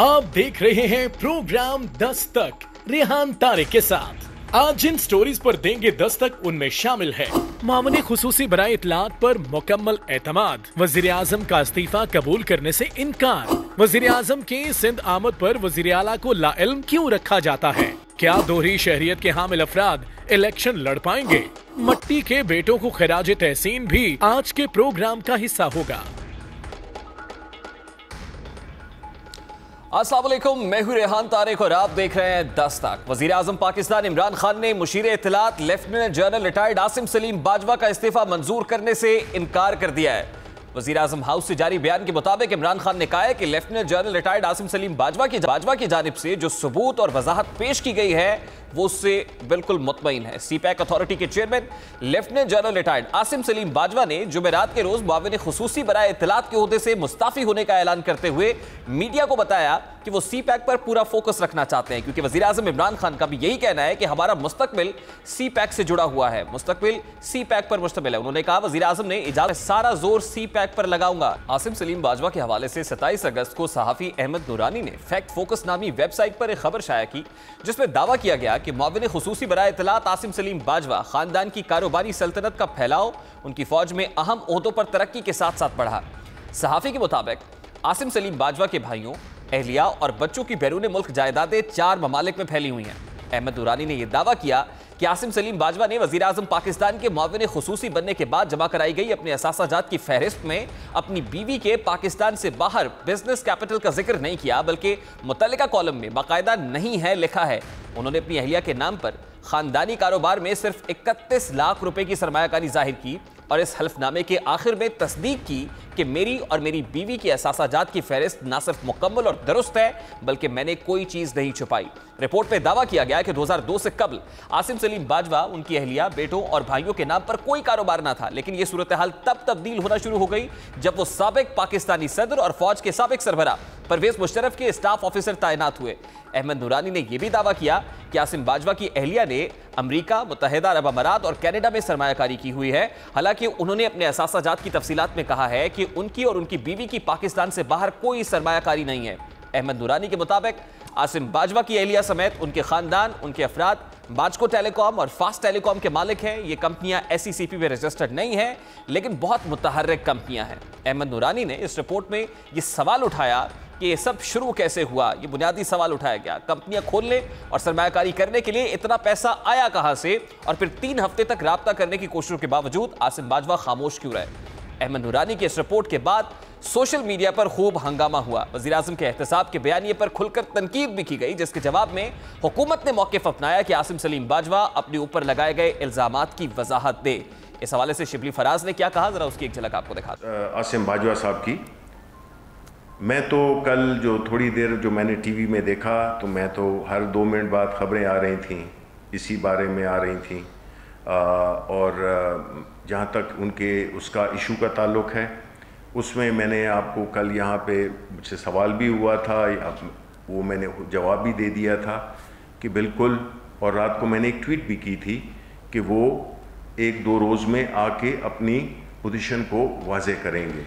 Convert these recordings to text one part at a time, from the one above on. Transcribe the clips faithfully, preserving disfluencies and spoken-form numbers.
आप देख रहे हैं प्रोग्राम दस्तक रेहान तारिक के साथ। आज जिन स्टोरीज पर देंगे दस्तक उनमें शामिल है मामले खुसूसी बराए इतलात पर मुकम्मल एतमाद, वजीर आजम का इस्तीफा कबूल करने से इनकार, वजीर आजम के सिंध आमद पर वजीर आला को लाइल्म क्यों रखा जाता है, क्या दोहरी शहरियत के हामिल अफराद इलेक्शन लड़ पाएंगे, मट्टी के बेटों को खराज तहसीन भी आज के प्रोग्राम का हिस्सा होगा। अस्सलाम वालेकुम, मैं हूं रेहान तारिक और आप देख रहे हैं दस्तक। वज़ीर आज़म पाकिस्तान इमरान खान ने मुशीरे इत्तलात lieutenant general retired Asim Saleem Bajwa का इस्तीफा मंजूर करने से इनकार कर दिया है। वज़ीर आज़म हाउस से जारी बयान के मुताबिक इमरान खान ने कहा है कि lieutenant general retired Asim Saleem Bajwa की बाजवा की जानिब से जो सबूत और वजाहत पेश की गई है वो उससे बिल्कुल मुतमईन है। सी पैक अथॉरिटी के chairman lieutenant general retired Asim Saleem Bajwa ने जुमेरात के रोज मुआविन खुसूसी बराए इत्तलात के ओहदे से मुस्ताफी होने का ऐलान करते हुए मीडिया को बताया कि वो सी पैक पर पूरा फोकस रखना चाहते हैं, क्योंकि वजीर आजम इमरान खान का भी यही कहना है कि हमारा मुस्तकबिल सी पैक से जुड़ा हुआ है, मुस्तकबिल सी पैक पर मुश्तमिल है। उन्होंने कहा वजीर आजम ने इजाजत सारा जोर सी पैक पर लगाऊंगा। आसिम सलीम बाजवा के हवाले से सत्ताईस अगस्त को सहाफी अहमद नूरानी ने फैक्ट फोकस नामी वेबसाइट पर एक खबर शाया की जिसमें दावा किया गया कि मुआविन खुसूसी बराए इत्तलात आसिम सलीम बाजवा खानदान की कारोबारी सल्तनत का फैलाव उनकी फौज में अहम ओहदों पर तरक्की के साथ साथ बढ़ा। सहाफी के मुताबिक आसिम सलीम बाजवा के भाइयों, अहलिया और बच्चों की बैरून मुल्क जायदादें चार ममालिक में फैली हुई हैं। अहमद नूरानी ने यह दावा किया कि आसिम सलीम बाजवा ने वजीर आजम पाकिस्तान के मुआविन खुसूसी बनने के बाद जमा कराई गई अपने असासाजात की फहरिस्त में अपनी बीवी के पाकिस्तान से बाहर बिजनेस कैपिटल का जिक्र नहीं किया, बल्कि मुतल्लिका कॉलम में बाकायदा नहीं है लिखा है। उन्होंने अपनी अहलिया के नाम पर खानदानी कारोबार में सिर्फ इकतीस लाख रुपए की सरमायाकारी जाहिर की और इस हल्फनामे के आखिर में तस्दीक की कि मेरी और मेरी बीवी की असासाजात की फहरिस्त ना सिर्फ मुकम्मल और दुरुस्त है, बल्कि मैंने कोई चीज़ नहीं छुपाई। रिपोर्ट में दावा किया गया कि दो हज़ार दो से कबल आसिम सलीम बाजवा, उनकी अहलिया, बेटों और भाइयों के नाम पर कोई कारोबार ना था, लेकिन यह सूरत हाल तब तब्दील होना शुरू हो गई जब वो साबिक पाकिस्तानी सदर और फौज के साबिक सरबरा परवेज मुशर्रफ के स्टाफ ऑफिसर तैनात हुए। अहमद नूरानी ने यह भी दावा किया कि आसिम बाजवा की अहलिया ने अमरीका, मुत्तहिदा अरब अमारात और कनाडा में सरमायाकारी की हुई है। हालांकि उन्होंने अपने असासाजात की तफसीलात में कहा है कि उनकी और उनकी बीवी की पाकिस्तान से बाहर कोई सरमायाकारी नहीं है। अहमद नूरानी के मुताबिक आसिम बाजवा की अहलिया समेत उनके खानदान, उनके अफराद बाजको टेलीकॉम और फास्ट टेलीकॉम के मालिक हैं। ये कंपनियां एस ई सी पी में रजिस्टर्ड नहीं हैं, लेकिन बहुत मुतहर्रिक कंपनियां हैं। अहमद नूरानी ने इस रिपोर्ट में ये सवाल उठाया कि ये सब शुरू कैसे हुआ, ये बुनियादी सवाल उठाया गया। कंपनियां खोलने और सरमायाकारी करने के लिए इतना पैसा आया कहां से, और फिर तीन हफ्ते तक राबता करने की कोशिशों के बावजूद आसिम बाजवा खामोश क्यों रहे। अहमद नूरानी की इस रिपोर्ट के बाद सोशल मीडिया पर खूब हंगामा हुआ। वज़ीर आज़म के एहतसाब के बयानिए पर खुलकर तनकीद भी की गई, जिसके जवाब में हुकूमत ने मौक़िफ़ अपनाया कि आसिम सलीम बाजवा अपने ऊपर लगाए गए इल्ज़ामात की वजाहत दे। इस हवाले से शिबली फराज ने क्या कहा, ज़रा उसकी एक झलक आपको दिखा। आसिम बाजवा साहब की मैं तो कल जो थोड़ी देर जो मैंने टी वी में देखा, तो मैं तो हर दो मिनट बाद खबरें आ रही थी, इसी बारे में आ रही थी। आ, और जहाँ तक उनके उसका इशू का ताल्लुक है, उसमें मैंने आपको कल यहाँ पे मुझसे सवाल भी हुआ था, वो मैंने जवाब भी दे दिया था कि बिल्कुल। और रात को मैंने एक ट्वीट भी की थी कि वो एक दो रोज़ में आके अपनी पोजीशन को वाजे करेंगे।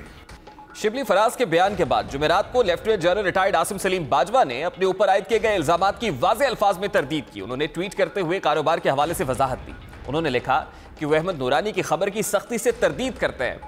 शिबली फराज के बयान के बाद जुमेरात को lieutenant general retired Asim Saleem Bajwa ने अपने ऊपर आयद किए गए इल्ज़ामात की वाज़े अल्फाज में तरदीद की। उन्होंने ट्वीट करते हुए कारोबार के हवाले से वजाहत दी। उन्होंने लिखा कि वह अहमद नूरानी की खबर की सख्ती से तरदीद करते हैं।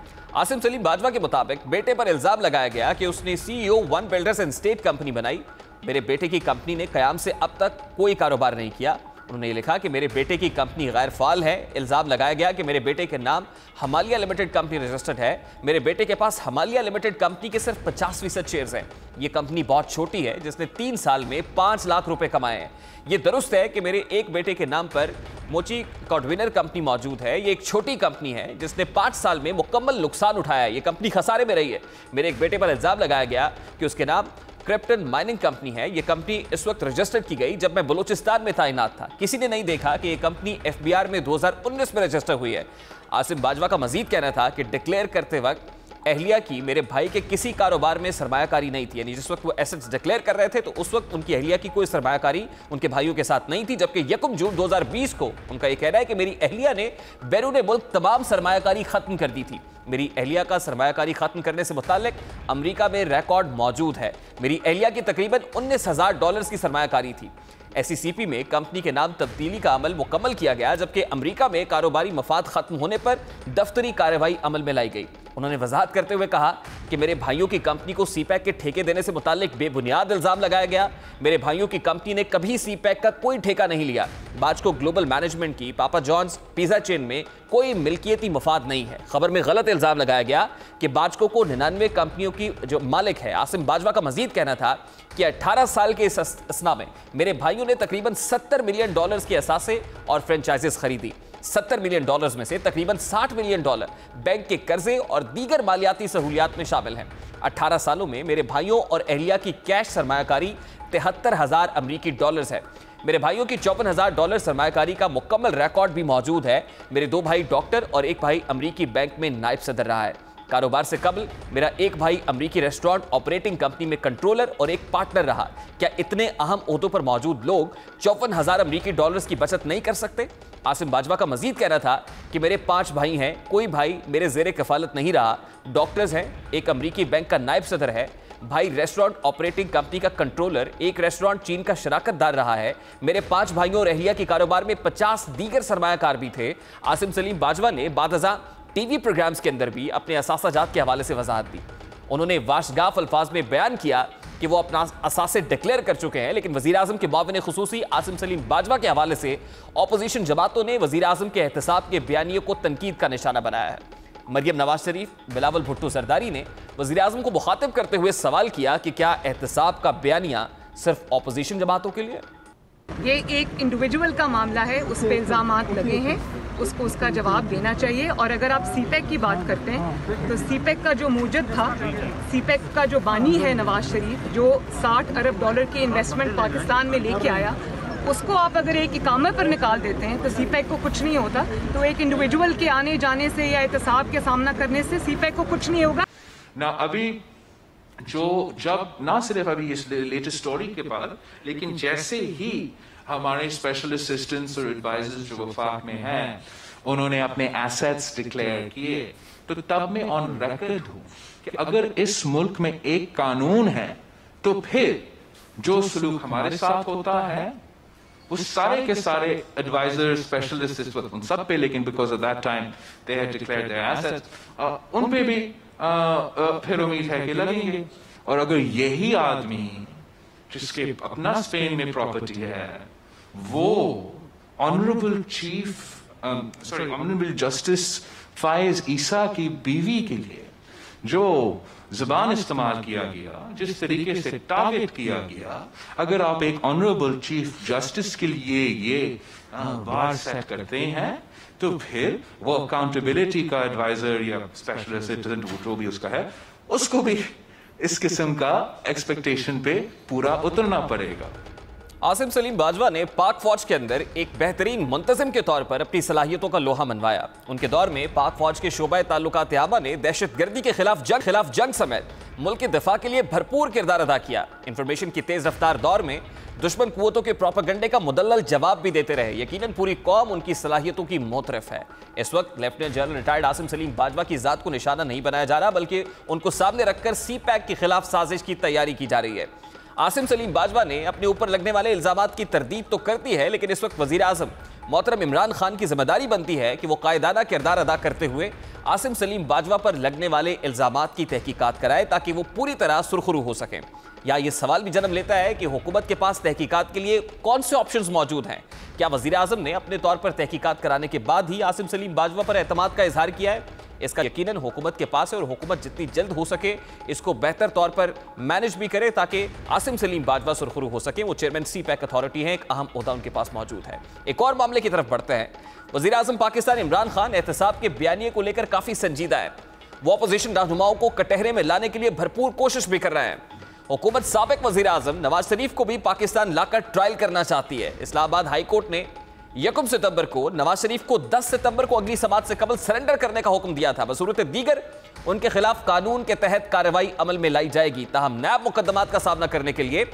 आसिम सलीम बाजवा के मुताबिक बेटे पर इल्ज़ाम लगाया गया कि उसने C E O one builders and state company बनाई। मेरे बेटे की कंपनी ने कयाम से अब तक कोई कारोबार नहीं किया। उन्होंने लिखा कि मेरे बेटे की कंपनी गैर फाल है। इल्ज़ाम लगाया गया कि मेरे बेटे के नाम हमालिया लिमिटेड कंपनी रजिस्टर्ड है। मेरे बेटे के पास हमालिया लिमिटेड कंपनी के सिर्फ पचास फीसद शेयर्स हैं। ये कंपनी बहुत छोटी है, जिसने तीन साल में पाँच लाख रुपए कमाए हैं। ये दुरुस्त है कि मेरे एक बेटे के नाम पर मोची कॉडविनर कंपनी मौजूद है। ये एक छोटी कंपनी है जिसने पाँच साल में मुकम्मल नुकसान उठाया है। ये कंपनी खसारे में रही है। मेरे एक बेटे पर इल्ज़ाम लगाया गया कि उसके नाम क्रिप्टन माइनिंग कंपनी है। ये कंपनी इस वक्त रजिस्टर्ड की गई जब मैं बलूचिस्तान में तैनात था। किसी ने नहीं देखा कि ये कंपनी एफ बी आर में दो हज़ार उन्नीस में रजिस्टर हुई है। आसिम बाजवा का मजीद कहना था कि डिक्लेयर करते वक्त अहलिया की मेरे भाई के किसी कारोबार में सरमायाकारी नहीं थी, यानी जिस वक्त वो एसेट्स डिक्लेयर कर रहे थे तो उस वक्त उनकी अहलिया की कोई सरमायाकारी उनके भाइयों के साथ नहीं थी, जबकि यकम जून दो हज़ार बीस को उनका ये कहना है कि मेरी अहलिया ने बैरून मुल्क तमाम सरमायाकारी खत्म कर दी थी। मेरी अहलिया का सरमायाकारी ख़त्म करने से मुतालिक अमरीका में रिकॉर्ड मौजूद है। मेरी अहलिया की तकरीबन उन्नीस हज़ार डॉलर्स की सरमायाकारी थी। एस ई सी पी में कंपनी के नाम तब्दीली का अमल मुकम्मल किया गया, जबकि अमरीका में कारोबारी मफाद ख़त्म होने पर दफ्तरी कार्रवाई अमल में लाई गई। उन्होंने वजाहत करते हुए कहा कि मेरे भाइयों की कंपनी को सी पैक के ठेके देने से मुतालिक बेबुनियाद इल्ज़ाम लगाया गया। मेरे भाइयों की कंपनी ने कभी सी पैक का कोई ठेका नहीं लिया। बाजको ग्लोबल मैनेजमेंट की पापा जॉन्स पिज़्ज़ा चेन में कोई मिल्कियती मफाद नहीं है। खबर में गलत इल्ज़ाम लगाया गया कि बाजको को निन्यानवे कंपनियों की जो मालिक है। आसिम बाजवा का मजीद कहना था कि अठारह साल के इस असना में मेरे भाइयों ने तकरीबन सत्तर मिलियन डॉलर्स के असासे और फ्रेंचाइजेस खरीदी। सत्तर मिलियन डॉलर्स में से तकरीबन साठ मिलियन डॉलर बैंक के कर्जे और दीगर मालियाती सहूलियात में शामिल हैं। अठारह सालों में मेरे भाइयों और अहलिया की कैश सरमायाकारी तिहत्तर हज़ार अमरीकी डॉलर्स है। मेरे भाइयों की चौपन हज़ार डॉलर सरमायाकारी का मुकम्मल रिकॉर्ड भी मौजूद है। मेरे दो भाई डॉक्टर और एक भाई अमरीकी बैंक में नायब सदर रहा है। कारोबार से कबल मेरा एक भाई अमरीकी रेस्टोरेंट ऑपरेटिंग कंपनी में कंट्रोलर और एक पार्टनर रहा। क्या इतने अहम ओहदों पर मौजूद लोग चौपन हज़ार अमरीकी डॉलर्स की बचत नहीं कर सकते? आसिम बाजवा का मजीद कहना था कि मेरे पांच भाई हैं, कोई भाई मेरे जेर कफालत नहीं रहा। डॉक्टर्स हैं, एक अमरीकी बैंक का नायब सदर है, भाई रेस्टोरेंट ऑपरेटिंग कंपनी का कंट्रोलर, एक रेस्टोरेंट चीन का शराकतदार रहा है। मेरे पांच भाइयों और अहलिया के कारोबार में पचास दीगर सरमायाकार भी थे। आसिम सलीम बाजवा ने बादजा टीवी प्रोग्राम्स के अंदर भी अपने असासाजात के हवाले से वजाहत दी। उन्होंने वाशगाफ अल्फाज में बयान किया कि वो अपना असासे डिक्लेयर कर चुके हैं, लेकिन वजीर आजम के मुआविन खुसूसी आसिम सलीम बाजवा के हवाले से अपोजिशन जमातों ने वजीर आजम के एहतसाब के बयानियों को तनकीद का निशाना बनाया है। मरियम नवाज शरीफ, बिलावल भुट्टो जरदारी ने वजीर आजम को मुखातिब करते हुए सवाल किया कि क्या एहतसाब का बयानिया सिर्फ अपोजिशन जमातों के लिए? ये एक इंडिविजुअल का मामला है, उस पर इल्ज़ाम लगे हैं, उसको उसका जवाब देना चाहिए। और अगर आप सी पैक की बात करते हैं तो सी पैक का जो मूजद था, सी पैक का जो बानी है नवाज शरीफ, जो साठ अरब डॉलर की इन्वेस्टमेंट पाकिस्तान में लेके आया, उसको आप अगर एक इकामे पर निकाल देते हैं तो सी पैक को कुछ नहीं होता। तो एक इंडिविजुअल के आने जाने से या एहतसाब के सामना करने से सी पैक को कुछ नहीं होगा ना। अभी जो जब ना सिर्फ अभी इस लेटेस्ट स्टोरी के बाद, लेकिन जैसे ही हमारे स्पेशल असिस्टेंट्स और एडवाइजर्स जो वफाक में हैं, उन्होंने अपने एसेट्स डिक्लेयर किए, तो तब मैं ऑन रिकॉर्ड हूँ कि अगर इस मुल्क में एक कानून है तो फिर जो सलूक हमारे साथ होता है वो सारे के सारे एडवाइजर स्पेशल असिस्टेंट्स उन सब पे, लेकिन because of that time they had declared their assets, उन पे भी आ, आ, फिर उम्मीद है कि लगेंगे। और अगर यही आदमी जिसके अपना स्पेन में प्रॉपर्टी है वो honourable chief sorry honourable justice Faez Isa की बीवी के लिए जो जबान इस्तेमाल किया गया, जिस तरीके से टारगेट किया गया, अगर आप एक ऑनरेबल चीफ जस्टिस के लिए ये बार सेट करते हैं तो फिर वो अकाउंटेबिलिटी का एडवाइजर या स्पेशल असिस्टेंट जो भी उसका है, उसको भी इस किस्म का एक्सपेक्टेशन पे पूरा उतरना पड़ेगा। आसिम सलीम बाजवा ने पाक फौज के अंदर एक बेहतरीन मुंतजिम के तौर पर अपनी सलाहियतों का लोहा मनवाया। उनके दौर में पाक फौज के शोबा ताल्लुकात आमा ने दहशतगर्दी के खिलाफ जंग खिलाफ जंग समेत मुल्क के दफा के लिए भरपूर किरदार अदा किया। इंफॉर्मेशन की तेज रफ्तार दौर में दुश्मन कुव्वतों के प्रोपागंडे का मुदल्लल जवाब भी देते रहे। यकीनन पूरी कौम उनकी सलाहियतों की मोतरफ है। इस वक्त lieutenant general retired Asim Saleem Bajwa की जात को निशाना नहीं बनाया जा रहा, बल्कि उनको सामने रखकर सी पैक के खिलाफ साजिश की तैयारी की जा रही है। आसिम सलीम बाजवा ने अपने ऊपर लगने वाले इल्ज़ाम की तरदीद तो करती है, लेकिन इस वक्त वज़ीर आज़म मोहतरम इमरान खान की जिम्मेदारी बनती है कि वो कायदाना किरदार अदा करते हुए आसिम सलीम बाजवा पर लगने वाले इल्ज़ाम की तहकीकात कराए ताकि वो पूरी तरह सुरखरू हो सकें। या ये सवाल भी जन्म लेता है कि हुकूमत के पास तहकीकात के लिए कौन से ऑप्शंस मौजूद हैं? क्या वज़ीर आज़म ने अपने तौर पर तहकीकात कराने के बाद ही आसिम सलीम बाजवा पर एतमाद का इजहार किया है? इसका यकीनन हुकूमत के पास है और हुकूमत जितनी जल्द हो सके इसको बेहतर तौर पर मैनेज भी करे ताकि आसिम सलीम बाजवा सुरखरू हो सके। वो चेयरमैन सी पैक अथॉरिटी हैं, एक अहम ओहदा उनके पास मौजूद है। एक और मामले की तरफ बढ़ते हैं। वज़ीर-ए-आज़म पाकिस्तान इमरान खान एहतसाब के बयानिए को लेकर काफ़ी संजीदा है। वो अपोजिशन रहनुमाओं को कटहरे में लाने के लिए भरपूर कोशिश भी कर रहे हैं। हुकूमत साबिक वज़ीर-ए-आज़म नवाज शरीफ को भी पाकिस्तान लाकर ट्रायल करना चाहती है। इस्लामाबाद हाईकोर्ट ने यकम सितंबर को नवाज शरीफ को दस सितंबर को अगली समात से कबल सरेंडर करने का हुक्म दिया था। बसूरत दीगर उनके खिलाफ कानून के तहत कार्रवाई अमल में लाई जाएगी। ताहम नायब मुकदमात का सामना करने के लिए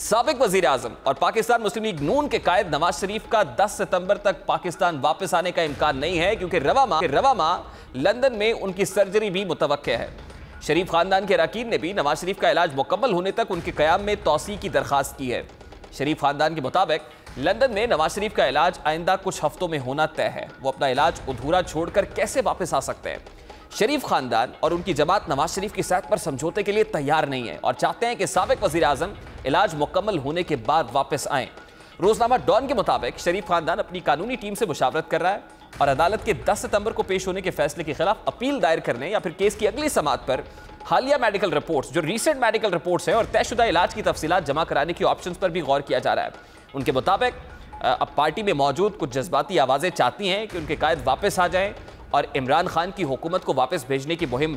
साबिक वजीर आजम और पाकिस्तान मुस्लिम लीग नून के कायद नवाज शरीफ का दस सितंबर तक पाकिस्तान वापस आने का इम्कान नहीं है, क्योंकि रवामा रवामा लंदन में उनकी सर्जरी भी मुतवक्के है। शरीफ खानदान के अरकान ने भी नवाज शरीफ का इलाज मुकम्मल होने तक उनके क्याम में तोसी की दरख्वास्त की है। शरीफ खानदान के मुताबिक लंदन में नवाज शरीफ का इलाज आइंदा कुछ हफ्तों में होना तय है। वो अपना इलाज अधूरा छोड़कर कैसे वापस आ सकते हैं? शरीफ खानदान और उनकी जमात नवाज शरीफ की सेहत पर समझौते के लिए तैयार नहीं है और चाहते हैं कि साबिक वजीर आजम इलाज मुकम्मल होने के बाद वापस आएँ। रोजनामा डॉन के मुताबिक शरीफ खानदान अपनी कानूनी टीम से मुशावरत कर रहा है और अदालत के दस सितंबर को पेश होने के फैसले के खिलाफ अपील दायर करने या फिर केस की अगली समाअत पर हालिया मेडिकल रिपोर्ट्स, जो रीसेंट मेडिकल रिपोर्ट्स हैं, और तयशुदा इलाज की तफसीलात जमा कराने के ऑप्शंस पर भी गौर किया जा रहा है। उनके मुताबिक अब पार्टी में मौजूद कुछ जज्बाती आवाज़ें चाहती हैं कि उनके कायद वापस आ जाएँ और इमरान खान की हुकूमत को वापस भेजने की मुहिम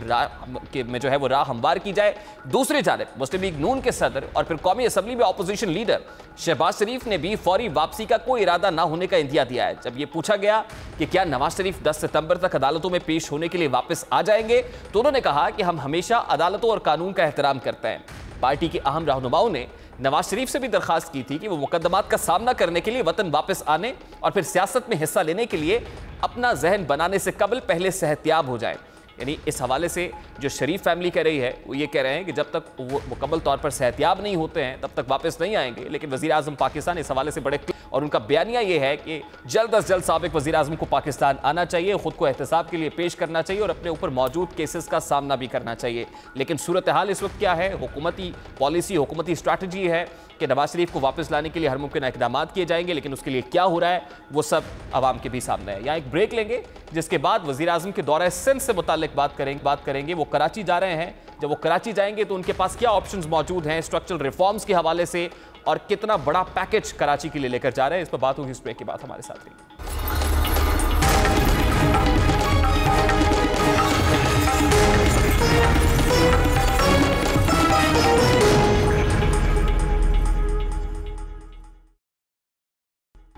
में जो है वो राह हमवार की जाए। दूसरी जानब मुस्लिम लीग नून के सदर और फिर कौमी असम्बली में अपोजिशन लीडर शहबाज शरीफ ने भी फौरी वापसी का कोई इरादा ना होने का इंदिया दिया है। जब ये पूछा गया कि क्या नवाज शरीफ दस सितंबर तक अदालतों में पेश होने के लिए वापस आ जाएंगे, तो उन्होंने कहा कि हम हमेशा अदालतों और कानून का एहतराम करते हैं। पार्टी के अहम रहनुमाओं ने नवाज शरीफ से भी दरख्वास्त की थी कि वो मुकदमात का सामना करने के लिए वतन वापस आने और फिर सियासत में हिस्सा लेने के लिए अपना जहन बनाने से कबल पहले सेहतियाब हो जाए। यानी इस हवाले से जो शरीफ फैमिली कह रही है वो ये कह रहे हैं कि जब तक वो मुकम्मल तौर पर सेहतियाब नहीं होते हैं तब तक वापस नहीं आएंगे। लेकिन वज़ीर आज़म पाकिस्तान इस हवाले से बड़े और उनका बयानिया ये है कि जल्द अज जल्द साबिक वज़ीर आज़म को पाकिस्तान आना चाहिए, ख़ुद को एहतसाब के लिए पेश करना चाहिए और अपने ऊपर मौजूद केसेस का सामना भी करना चाहिए। लेकिन सूरत हाल इस वक्त क्या है? हुकूमती पॉलिसी, हुकूमती स्ट्रैटेजी है कि नवाज शरीफ को वापस लाने के लिए हर मुमकिन इक़दाम किए जाएंगे, लेकिन उसके लिए क्या हो रहा है वो सब आवाम के भी सामने है। यहाँ एक ब्रेक लेंगे, जिसके बाद वज़ीर आज़म के दौरा सिंध से मुतालिक बात करेंगे बात करेंगे वो कराची जा रहे हैं। जब वो कराची जाएंगे तो उनके पास क्या ऑप्शंस मौजूद हैं स्ट्रक्चरल रिफॉर्म्स के हवाले से और कितना बड़ा पैकेज कराची के लिए लेकर जा रहे हैं, इस पर बात होगी। इस ब्रेक के बाद हमारे साथ रहिए।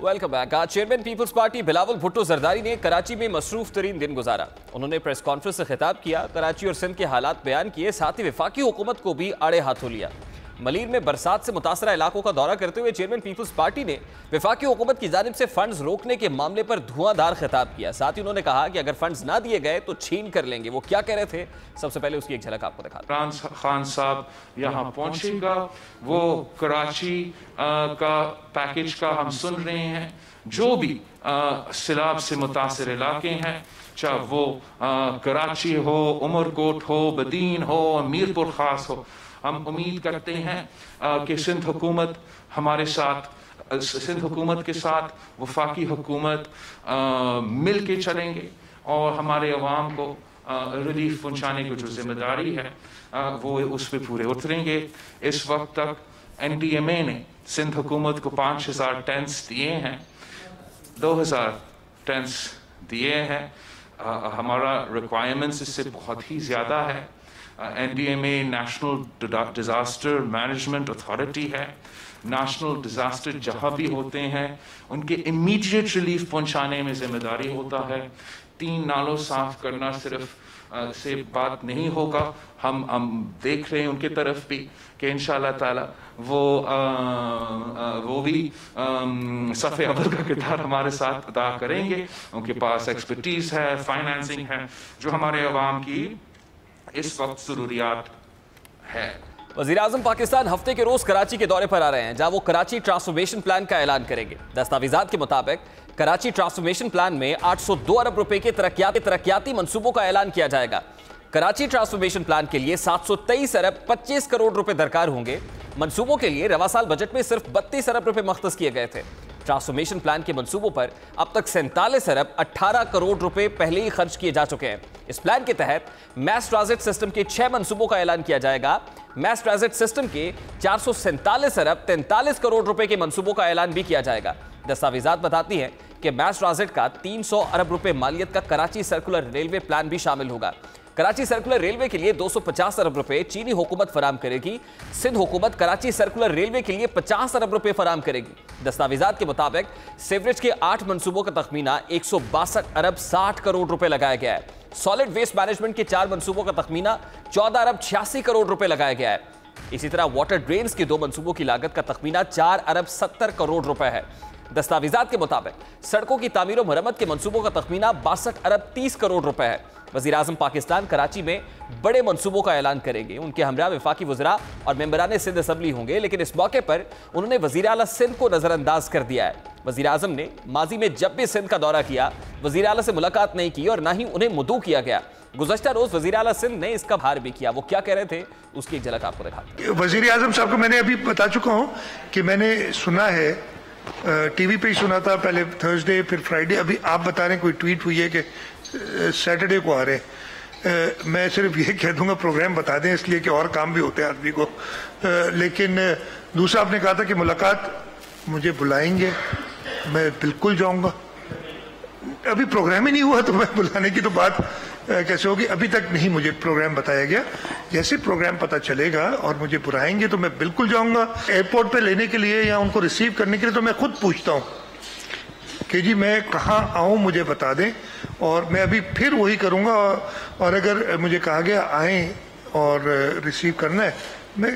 Welcome back. आज chairman peoples party Bilawal Bhutto Zardari ने कराची में मसरूफ तरीन दिन गुजारा। उन्होंने प्रेस कॉन्फ्रेंस से खिताब किया, कराची और सिंध के हालात बयान किए, साथ ही वफाकी हुकूमत को भी आड़े हाथों लिया। मलीर में बरसात से मुतासरा इलाकों का दौरा करते हुए चेयरमैन पीपल्स पार्टी ने वफाकी हुकूमत की जानिब से फंड्स रोकने के मामले पर धुआंधार खिताब किया। साथ ही उन्होंने कहा कि अगर फंड्स ना दिए गए तो छीन कर लेंगे। वो क्या कह रहे थे, सबसे पहले उसकी एक झलक आपको दिखा। इमरान खान साहब यहाँ पहुंचेगा, वो कराची का पैकेज का हम सुन रहे हैं। जो भी सैलाब से मुतासर इलाके हैं, चाहे वो आ, कराची हो, उमरकोट हो, बदीन हो, मीरपुर खास हो, हम उम्मीद करते हैं कि सिंध हुकूमत हमारे साथ, सिंध हुकूमत के साथ वफाकी हुकूमत मिल के चलेंगे और हमारे अवाम को रिलीफ पहुँचाने की जो जिम्मेदारी है आ, वो उस पर पूरे उतरेंगे। इस वक्त तक एन डी एम ए ने सिंध हुकूमत को पाँच हज़ार टेंट्स दिए हैं, दो हज़ार टेंट्स दिए हैं। आ, हमारा रिक्वायरमेंट्स इससे बहुत ही ज़्यादा है। N D M A national disaster management authority है। नेशनल डिज़ास्टर जहाँ भी होते हैं उनके इमीडिएट रिलीफ पहुँचाने में जिम्मेदारी होता है। तीन नालों साफ करना सिर्फ आ, से बात नहीं होगा। हम हम देख रहे हैं उनके तरफ भी कि इंशाल्लाह ताला वो आ, आ, वो भी सफ़े अमल का किरदार हमारे साथ अदा करेंगे। उनके पास एक्सपर्टीज़ है, फाइनेंसिंग है, जो हमारे अवाम की इस वक्त ज़रूरियात है। वज़ीर आज़म पाकिस्तान हफ्ते के रोज़ कराची के दौरे पर आ रहे हैं, जहाँ वो कराची ट्रांसफॉर्मेशन प्लान का ऐलान करेंगे। दस्तावेज़ात के मुताबिक कराची ट्रांसफॉर्मेशन प्लान में आठ सौ दो अरब रुपए के तरक्याती तरक्याती मनसूबों का ऐलान किया जाएगा। कराची ट्रांसफॉर्मेशन प्लान के लिए सात सौ तेईस अरब पच्चीस करोड़ रुपए दरकार होंगे। मनसूबों के लिए रवा साल बजट में सिर्फ बत्तीस अरब रुपए मख्तस किए गए थे। ट्रांसफॉर्मेशन प्लान के मनसूबों पर अब तक सैंतालीस अरब अट्ठारह करोड़ रुपए पहले ही खर्च किए जा चुके हैं। इस प्लान के तहत मैस ट्रांजिट सिस्टम के छह मनसूबों का ऐलान किया जाएगा। मैस ट्रांजिट सिस्टम के चार सौ सैंतालीस अरब तैंतालीस करोड़ रुपए के मनसूबों का ऐलान भी किया जाएगा। दस्तावेजात बताती हैं कि मैस ट्रांजिट का तीन सौ अरब रुपए मालियत का कराची सर्कुलर रेलवे प्लान भी शामिल होगा। कराची सर्कुलर रेलवे के लिए दो सौ पचास अरब रुपए चीनी हुकूमत फराम करेगी। सिंध हुकूमत कराची सर्कुलर रेलवे के लिए पचास अरब रुपए फराम करेगी। दस्तावेजात के मुताबिक सीवरेज के आठ मनसूबों का तखमीना एक सौ बासठ अरब साठ करोड़ रुपए लगाया गया है। सॉलिड वेस्ट मैनेजमेंट के चार मनसूबों का तखमीना चौदह अरब छियासी करोड़ रुपए लगाया गया है। इसी तरह वाटर ड्रेन्स के दो मनसूबों की लागत का तखमीना चार अरब सत्तर करोड़ रुपए है। दस्तावेजात के मुताबिक सड़कों की तामीर और मरम्मत के मनसूबों का तखमीना बासठ अरब तीस करोड़ रुपए है। वज़ीर आज़म पाकिस्तान कराची में बड़े मनसूबों का ऐलान करेंगे। उनके हमरा वफाकी वज़रा और मेंबरान सिंध असम्बली होंगे, लेकिन इस मौके पर उन्होंने वज़ीर आला सिंध को नज़रअंदाज कर दिया है। वज़ीर आज़म ने माजी में जब भी सिंध का दौरा किया वज़ीर आला से मुलाकात नहीं की और ना ही उन्हें मदऊ किया गया। गुज़श्ता रोज़ वज़ीर आला सिंध ने इसका भार भी किया। वो क्या कह रहे थे उसकी एक झलक आपको दिखाते हैं। वज़ीर आज़म साहब को मैंने अभी बता चुका हूँ कि मैंने सुना है, टीवी पे ही सुना था, पहले थर्सडे फिर फ्राइडे, अभी आप बता रहे हैं कोई ट्वीट हुई है कि सैटरडे को आ रहे हैं। मैं सिर्फ ये कह दूंगा प्रोग्राम बता दें, इसलिए कि और काम भी होते हैं आदमी को। लेकिन दूसरा आपने कहा था कि मुलाकात, मुझे बुलाएंगे, मैं बिल्कुल जाऊंगा। अभी प्रोग्राम ही नहीं हुआ तो मैं बुलाने की तो बात कैसे होगी। अभी तक नहीं मुझे प्रोग्राम बताया गया, जैसे प्रोग्राम पता चलेगा और मुझे बुलाएंगे तो मैं बिल्कुल जाऊंगा। एयरपोर्ट पे लेने के लिए या उनको रिसीव करने के लिए तो मैं खुद पूछता हूँ कि जी मैं कहाँ आऊँ, मुझे बता दें, और मैं अभी फिर वही करूँगा। और अगर मुझे कहा गया आएँ और रिसीव करना है, मैं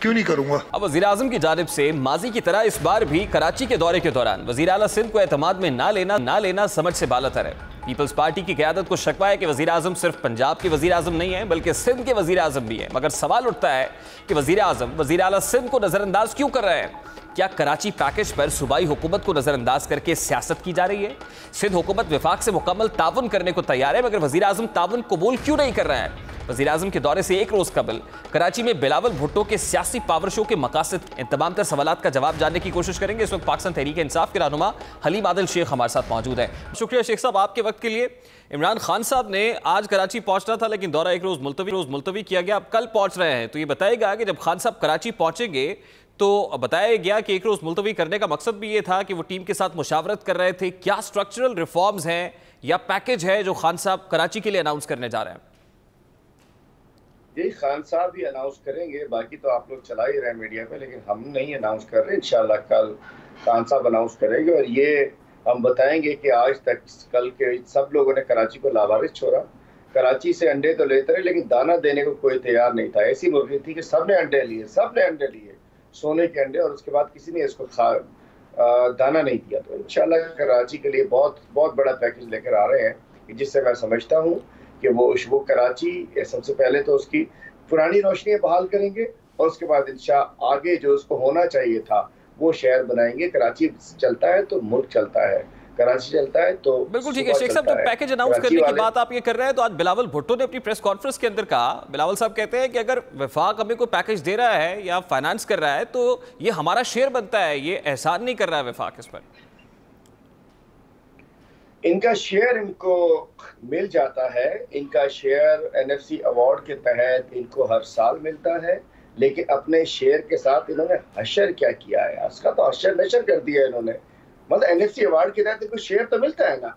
क्यों नहीं करूँगा। अब वज़ीर आज़म की जानिब से माजी की तरह इस बार भी कराची के दौरे के दौरान वज़ीर आला सिंध को एतमाद में ना लेना ना लेना समझ से बालतर है। पीपल्स पार्टी की क़यादत को शक़वा है कि वज़ीर आज़म सिर्फ पंजाब के वज़ीर आज़म नहीं है बल्कि सिंध के वज़ीर आज़म भी है। मगर सवाल उठता है कि वज़ीर आज़म वज़ीर आला सिंध को नज़रअंदाज क्यों कर रहे हैं? क्या कराची पैकेज पर सूबाई हुकूमत को नज़रअंदाज करके सियासत की जा रही है? सिंध हुकूमत विफाक से मुकम्मल ताउन करने को तैयार है, मगर वज़ीर आज़म ताउन कबूल क्यों नहीं कर रहे हैं? वज़ीर आज़म के दौरे से एक रोज़ कबल कराची में बिलावल भुट्टो के सियासी पावर शो के मकासद, इन तमाम तर सवाल का जवाब जानने की कोशिश करेंगे। इस वक्त पाकिस्तान तहरीक इंसाफ के रहनुमा हलीम आदिल शेख हमारे साथ मौजूद हैं। शुक्रिया शेख साहब आपके वक्त के लिए। इमरान खान साहब ने आज कराची पहुंचना था, लेकिन दौरा एक रोज़ मुलतवी रोज़ मुलतवी किया गया। आप कल पहुँच रहे हैं, तो ये बताएगा कि जब खान साहब कराची पहुँचेंगे तो बताया गया कि एक रोज़ मुलतवी करने का मकसद भी ये था कि वो टीम के साथ मुशावरत कर रहे थे। क्या स्ट्रक्चरल रिफॉर्म्स हैं या पैकेज है जो खान साहब कराची के लिए अनाउंस करने जा रहे हैं? यही खान साहब भी अनाउंस करेंगे, बाकी तो आप लोग चला ही रहे मीडिया में, लेकिन हम नहीं अनाउंस कर रहे। इंशाल्लाह कल खान साहब अनाउंस करेंगे और ये हम बताएंगे कि आज तक कल के सब लोगों ने कराची को लावारिस छोड़ा। कराची से अंडे तो लेते रहे, लेकिन दाना देने को कोई तैयार नहीं था। ऐसी मुर्गी थी कि सब ने अंडे लिए, सब ने अंडे लिए, सोने के अंडे, और उसके बाद किसी ने इसको खा दाना नहीं दिया। तो इंशाल्लाह कराची के लिए बहुत बहुत बड़ा पैकेज लेकर आ रहे हैं, जिससे मैं समझता हूँ कि वो वो कराची सबसे पहले तो उसकी पुरानी रोशनियाँ बहाल करेंगे और उसके बाद इंशाल्लाह आगे जो उसको होना चाहिए था वो शहर बनाएंगे। कराची चलता है तो मुल्क चलता है, कराची चलता है तो बिल्कुल ठीक है। शेख साहब, जब पैकेज अनाउंस करने की बात आप ये कर रहे हैं, तो आज बिलावल भुट्टो ने अपनी प्रेस कॉन्फ्रेंस के अंदर कहा, बिलावल साहब कहते हैं कि अगर वफाक हमें कोई पैकेज दे रहा है या फाइनेंस कर रहा है तो ये हमारा शेयर बनता है, ये एहसान नहीं कर रहा है वफाक इस पर। इनका शेयर इनको मिल जाता है, इनका शेयर एनएफसी अवार्ड के तहत इनको हर साल मिलता है, लेकिन अपने शेयर के साथ इन्होंने हशर क्या किया है, उसका तो हशर नशर कर दिया है इन्होंने। मतलब एनएफसी अवार्ड के तहत इनको शेयर तो मिलता है ना,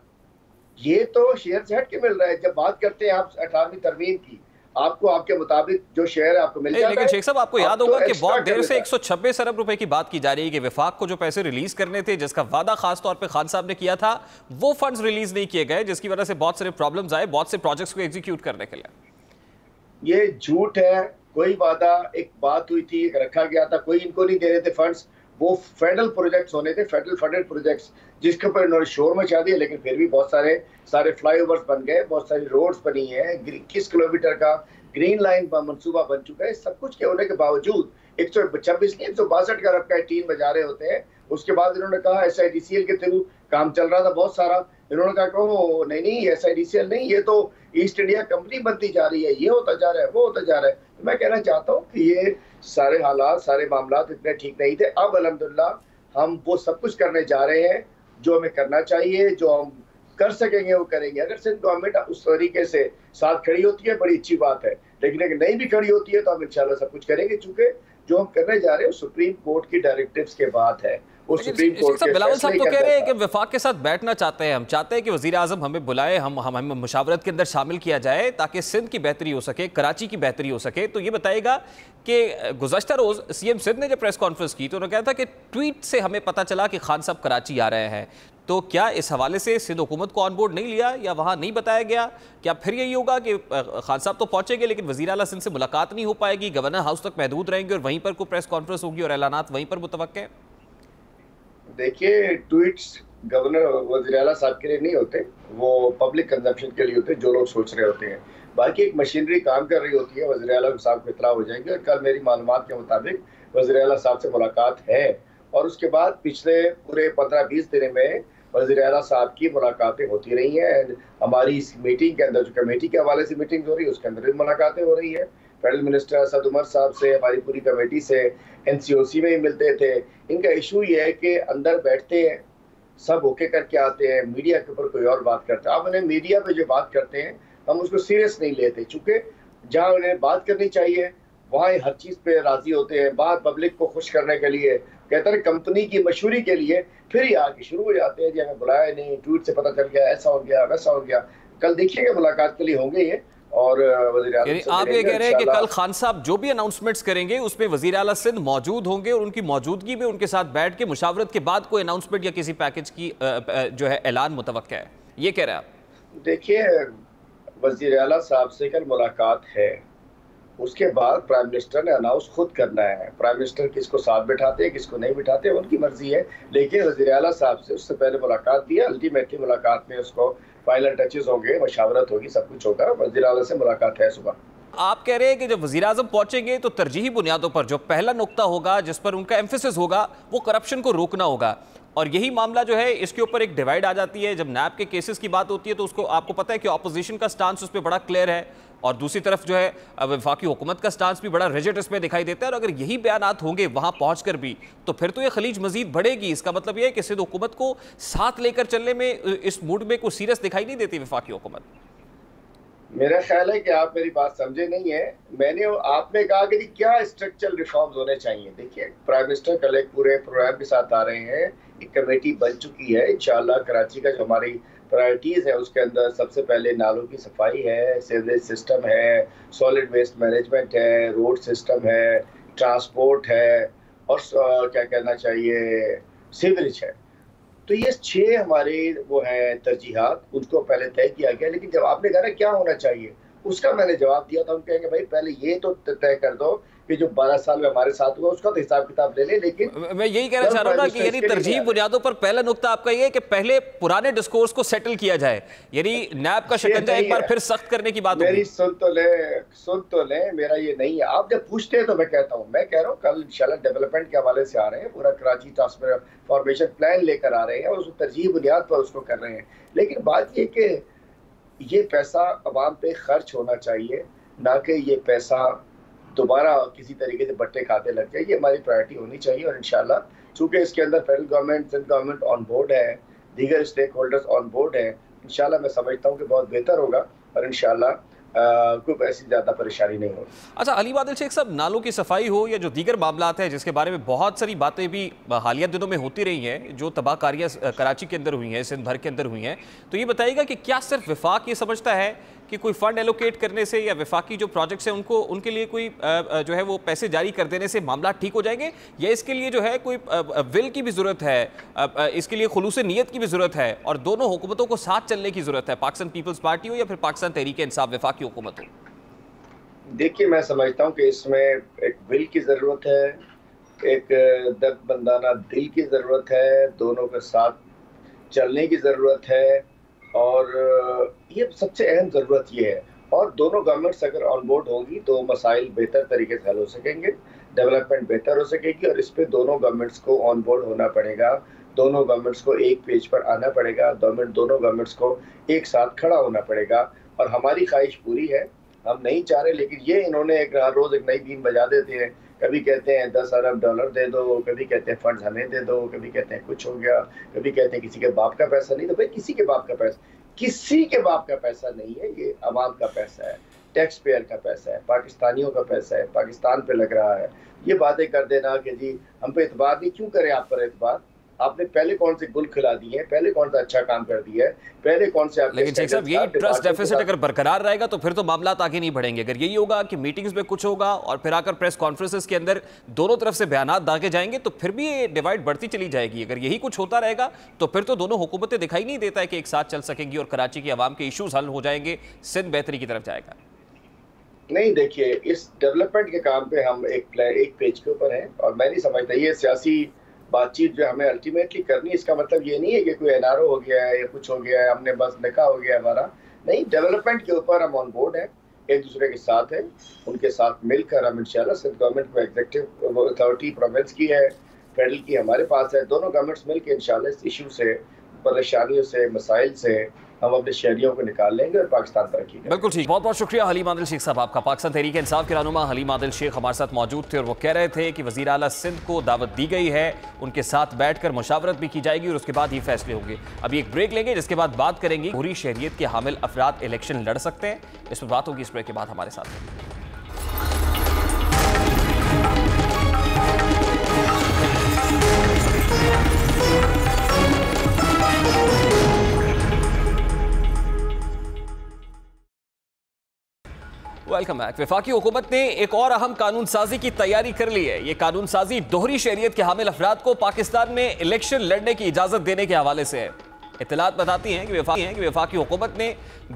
ये तो शेयर से हट के मिल रहा है। जब बात करते हैं आप अठारहवीं तरमीम की, आपको आपके मुताबिक जो शेयर है आपको मिल जाता है। लेकिन शेख साहब आपको याद आप होगा तो कि बहुत देर से एक सौ छब्बीस अरब रुपए की बात की जा रही है कि विफाक को जो पैसे रिलीज करने थे, जिसका वादा खास तौर पे खान साहब ने किया था, वो फंड्स रिलीज नहीं किए गए, जिसकी वजह से बहुत सारे प्रॉब्लम्स आए बहुत से प्रोजेक्ट्स को एग्जीक्यूट करने के लिए। ये झूठ है, कोई वादा, एक बात हुई थी, रखा गया था, कोई इनको नहीं दे रहे थे फंड्स। वो फेडरल प्रोजेक्ट्स होने थे, फेडरल फंडेड प्रोजेक्ट्स, जिसके ऊपर इन्होंने शोर मचा दिया, लेकिन फिर भी बहुत सारे सारे फ्लाईओवर्स बन गए, बहुत सारी रोड्स बनी है, इक्कीस किलोमीटर का ग्रीन लाइन मनसूबा बन चुका है। सब कुछ के होने के बावजूद एक सौ छब्बीस नहीं एक सौ बासठ अरब का टीम बजा रहे होते हैं। उसके बाद इन्होंने कहा S I D C L के थ्रू काम चल रहा था बहुत सारा, इन्होंने कहा कहो नहीं नहीं S I D C L नहीं, ये तो ईस्ट इंडिया कंपनी बनती जा रही है, ये होता जा रहा है, वो होता जा रहा है। तो मैं कहना चाहता हूँ कि ये सारे हालात सारे मामला इतने ठीक नहीं थे। अब अल्हम्दुलिल्लाह हम वो सब कुछ करने जा रहे हैं जो हमें करना चाहिए, जो हम कर सकेंगे वो करेंगे। अगर सिर्फ गवर्नमेंट उस तरीके से साथ खड़ी होती है बड़ी अच्छी बात है, लेकिन अगर नहीं भी खड़ी होती है तो हम इंशाल्लाह सब कुछ करेंगे, चूंकि जो हम करने जा रहे हैं सुप्रीम कोर्ट की डायरेक्टिव्स के बाद है। बिलावल साहब तो कह रहे हैं कि वफाक के साथ बैठना चाहते हैं, हम चाहते हैं कि वज़ीर आज़म हमें बुलाए, हम हमें मुशावरत के अंदर शामिल किया जाए ताकि सिंध की बेहतरी हो सके, कराची की बेहतरी हो सके। तो ये बताएगा कि गुज़श्ता रोज़ सीएम सिंध ने जब प्रेस कॉन्फ्रेंस की तो उन्होंने कहा था कि ट्वीट से हमें पता चला कि खान साहब कराची आ रहे हैं, तो क्या इस हवाले से सिंध हुकूमत को ऑन बोर्ड नहीं लिया या वहाँ नहीं बताया गया? क्या फिर यही होगा कि खान साहब तो पहुँचेंगे लेकिन वज़ीर आला सिंध से मुलाकात नहीं हो पाएगी, गवर्नर हाउस तक महदूद रहेंगे और वहीं पर कोई प्रेस कॉन्फ्रेंस होगी और ऐलानात वहीं पर मुतवक्के हैं? देखिए, ट्वीट्स गवर्नर वज़ीर आला साहब के लिए नहीं होते, वो पब्लिक कंजम्पशन के लिए होते, जो लोग सोच रहे होते हैं। बाकी एक मशीनरी काम कर रही होती है, वज़ीर आला साहब को इतला हो जाएंगे और कल मेरी मालूमात के मुताबिक वज़ीर आला साहब से मुलाकात है और उसके बाद पिछले पूरे पंद्रह बीस दिनों में वज़ीर आला साहब की मुलाकातें होती रही हैं। एंड हमारी इस मीटिंग के अंदर जो कमेटी के हवाले से मीटिंग हो रही है उसके अंदर भी मुलाकातें हो रही है। फेडरल मिनिस्टर असद उमर साहब से, हमारी पूरी कमेटी से, एन सी ओ सी में ही मिलते थे। इनका इशू ये है कि अंदर बैठते हैं, सब ओके करके आते हैं, मीडिया के ऊपर कोई और बात करते हैं। आप उन्हें मीडिया पे जो बात करते हैं हम उसको सीरियस नहीं लेते, चूँकि जहाँ उन्हें बात करनी चाहिए वहाँ हर चीज़ पे राज़ी होते हैं। बात पब्लिक को खुश करने के लिए, कहते हैं कंपनी की मशहूरी के लिए, फिर ही आके शुरू हो जाते हैं जी हमें बुलाया नहीं, ट्वीट से पता चल गया, ऐसा हो गया वैसा हो गया। कल देखिएगा मुलाकात के लिए होंगे ये। और आप ये कह रहे हैं कि कल खान साहब जो भी अनाउंसमेंट्स करेंगे उसमें वज़ीर आला सिंध मौजूद होंगे और उनकी मौजूदगी में उनके साथ बैठ के मुशावरत के बाद कोई अनाउंसमेंट या किसी पैकेज की जो है ऐलान मुतवक्का है, ये कह रहे हैं आप? देखिए, वज़ीर आला साहब से कल मुलाकात है, उसके बाद प्राइम मिनिस्टर ने अनाउंस खुद करना है। प्राइम मिनिस्टर किसको साथ बिठाते हैं किसको नहीं बिठाते उनकी मर्जी है, लेकिन वज़ीर आला साहब से उससे पहले मुलाकात की है। अल्टीमेटली मुलाकात में उसको फाइनल टचेस होंगे, मशावरत होगी, सब कुछ होगा। वज़ीर आला से मुलाकात है सुबह। आप कह रहे हैं कि जब वज़ीर आज़म पहुँचेंगे तो तरजीही बुनियादों पर जो पहला नुकता होगा जिस पर उनका एम्फेसिस होगा वो करप्शन को रोकना होगा, और यही मामला जो है इसके ऊपर एक डिवाइड आ जाती है। जब नैब के केसेस की बात होती है तो उसको आपको पता है कि ऑपोजिशन का स्टांस उस पर बड़ा क्लियर है और दूसरी तरफ जो है वफाकी हुकूमत का स्टांस भी बड़ा रिजिड इसमें दिखाई देता है, और अगर यही बयानात होंगे वहाँ पहुँचकर भी तो फिर तो ये खलीज मजीद बढ़ेगी। इसका मतलब यह है कि सिंध हुकूमत को साथ लेकर चलने में इस मूड में कोई सीरियस दिखाई नहीं देती वफाकी हुकूमत। मेरा ख्याल है कि आप मेरी बात समझे नहीं है। मैंने आपने कहा कि क्या स्ट्रक्चरल रिफॉर्म्स होने चाहिए। देखिए, प्राइम मिनिस्टर कल एक पूरे प्रोग्राम के साथ आ रहे हैं, एक कमेटी बन चुकी है। इंशाल्लाह कराची का जो हमारी प्रायोरिटीज़ है उसके अंदर सबसे पहले नालों की सफाई है, सीवरेज सिस्टम है, सॉलिड वेस्ट मैनेजमेंट है, रोड सिस्टम है, ट्रांसपोर्ट है और क्या कहना चाहिए सीवरेज है। तो ये छः हमारे वो हैं तरजीहात, उनको पहले तय किया गया। लेकिन जब आपने कहा ना क्या होना चाहिए उसका मैंने जवाब दिया था, हम कहेंगे भाई पहले ये तो तय कर दो कि जो बारह साल में हमारे साथ हुआ उसका तो हिसाब किताब ले ले। लेकिन मैं यही कहना चाह रहा हूँ ना कि यानी तरजीह बुनियादों पर पहला नुकता आपका ये है कि पहले पुराने डिस्कोर्स को सेटल किया जाए, यानी नैब का शिकंजा एक बार फिर सख्त करने की बात। मेरी सुन तो ले सुन तो ले मेरा ये नहीं है। आप जब पूछते हैं तो मैं कहता हूँ, मैं कह रहा हूँ कल इंशाल्लाह डेवलपमेंट के हवाले से आ रहे हैं, पूरा कराची ट्रांसफॉर्मेशन प्लान लेकर आ रहे हैं और उसको तरजीह बुनियाद पर उसको कर रहे हैं। लेकिन बात यह कि ये पैसा आवाम पे खर्च होना चाहिए, ना कि ये पैसा दोबारा किसी तरीके से बट्टे खाते लग जाए। ये हमारी प्रायोरिटी होनी चाहिए और इंशाल्लाह चूँकि इसके अंदर federal government central government on board है, दीगर स्टेक होल्डर्स ऑन बोर्ड हैं, इंशाल्लाह मैं समझता हूँ कि बहुत बेहतर होगा और इंशाल्लाह कोई ऐसी ज़्यादा परेशानी नहीं हो। अच्छा, अली बादल शेख साहब, नालों की सफाई हो या जो दीगर मामलात हैं जिसके बारे में बहुत सारी बातें भी हालिया दिनों में होती रही हैं, जो तबाहकारियाँ कराची के अंदर हुई हैं, सिंध भर के अंदर हुई हैं, तो ये बताइएगा कि क्या सिर्फ विफाक ये समझता है कि कोई फ़ंड एलोकेट करने से या विफाकी जो प्रोजेक्ट्स हैं उनको उनके लिए कोई जो है वो पैसे जारी कर देने से मामला ठीक हो जाएंगे, या इसके लिए जो है कोई विल की भी ज़रूरत है, इसके लिए खुलूस नीयत की भी ज़रूरत है और दोनों हुकूमतों को साथ चलने की ज़रूरत है, पाकिस्तान पीपल्स पार्टी हो या फिर पाकिस्तान तहरीक इंसाफ विफाकी हुकूमत हो? देखिए, मैं समझता हूँ कि इसमें एक विल की ज़रूरत है, एक दर्द बंदाना दिल की ज़रूरत है, दोनों के साथ चलने की ज़रूरत है और ये सबसे अहम ज़रूरत ये है। और दोनों गवर्नमेंट्स अगर ऑन बोर्ड होंगी तो मसाइल बेहतर तरीके से हल हो सकेंगे, डेवलपमेंट बेहतर हो सकेगी और इस पर दोनों गवर्नमेंट्स को ऑन बोर्ड होना पड़ेगा, दोनों गवर्नमेंट्स को एक पेज पर आना पड़ेगा, गवर्नमेंट दोनों गवर्नमेंट्स को एक साथ खड़ा होना पड़ेगा। और हमारी ख्वाहिश पूरी है, हम नहीं चाह रहे, लेकिन ये इन्होंने एक रोज़ एक नई बीन बजा देते हैं। कभी कहते हैं दस अरब डॉलर दे दो, कभी कहते हैं फंड्स हमें दे दो, कभी कहते हैं कुछ हो गया, कभी कहते हैं किसी के बाप का पैसा नहीं। तो भाई किसी के बाप का पैसा किसी के बाप का पैसा नहीं है, ये आवाम का पैसा है, टैक्स पेयर का पैसा है, पाकिस्तानियों का पैसा है, पाकिस्तान पे लग रहा है। ये बातें कर देना कि जी हम पे एतबार नहीं, क्यों करें आप पर एतबार? आपने पहले कौन से गुल खिला दिए हैं, पहले कौन सा अच्छा काम कर दिया है, पहले कौन से आप लेकिन साहब ये ट्रस्ट डेफिसिट अगर बरकरार रहेगा तो फिर तो मामला आगे नहीं बढ़ेंगे। अगर यही होगा कि मीटिंग्स में कुछ होगा और फिर आकर प्रेस कॉन्फ्रेंसेस के अंदर दोनों तरफ से बयान दागे जाएंगे तो फिर भी ये डिवाइड बढ़ती चली जाएगी। अगर यही कुछ होता रहेगा तो फिर तो दोनों हुकूमतें दिखाई नहीं देता है कि एक साथ चल सकेंगी और कराची की आवाम के इशूज हल हो जाएंगे, सिंध बेहतरी की तरफ जाएगा। नहीं देखिए, इस डेवलपमेंट के काम पे हम एक एक पेज के ऊपर हैं और मैं नहीं समझता ये सियासी बातचीत जो हमें अल्टीमेटली करनी, इसका मतलब ये नहीं है कि कोई एन आर ओ हो गया है या कुछ हो गया है, हमने बस निकाह हो गया हमारा। नहीं, डेवलपमेंट के ऊपर हम ऑन बोर्ड हैं, एक दूसरे के साथ हैं, उनके साथ मिलकर हम इंशाल्लाह सिंध गवर्नमेंट को एग्जीक्यूटिव अथॉरिटी प्रोविंस की है, फेडरल की हमारे पास है, दोनों गवर्नमेंट्स मिलकर इंशाल्लाह इस इशू से, परेशानियों से, मसाइल से हम अपने शहरियों को निकाल लेंगे और पाकिस्तान तरक्की करेगा। बिल्कुल ठीक, बहुत बहुत शुक्रिया हलीम आदिल शेख साहब आपका। पाकिस्तान तहरीक इंसाफ के रहनुमा हलीम आदिल शेख हमारे साथ मौजूद थे और वो कह रहे थे कि वज़ीर आला सिंध को दावत दी गई है, उनके साथ बैठकर मुशावरत भी की जाएगी और उसके बाद ही फैसले होंगे। अभी एक ब्रेक लेंगे जिसके बाद बात करेंगे पूरी शहरियत के हामिल अफराद इलेक्शन लड़ सकते हैं, इस पर बात होगी इस ब्रेक के बाद हमारे साथ। Welcome back. वफाकी हुकूमत ने एक और अहम कानून साजी की तैयारी कर ली है। ये कानून साजी दोहरी शहरियत के हामिल अफराद को पाकिस्तान में इलेक्शन लड़ने की इजाजत देने के हवाले से है। इतलात बताती हैं कि वफाकी हैं कि वफाकी हुकूमत ने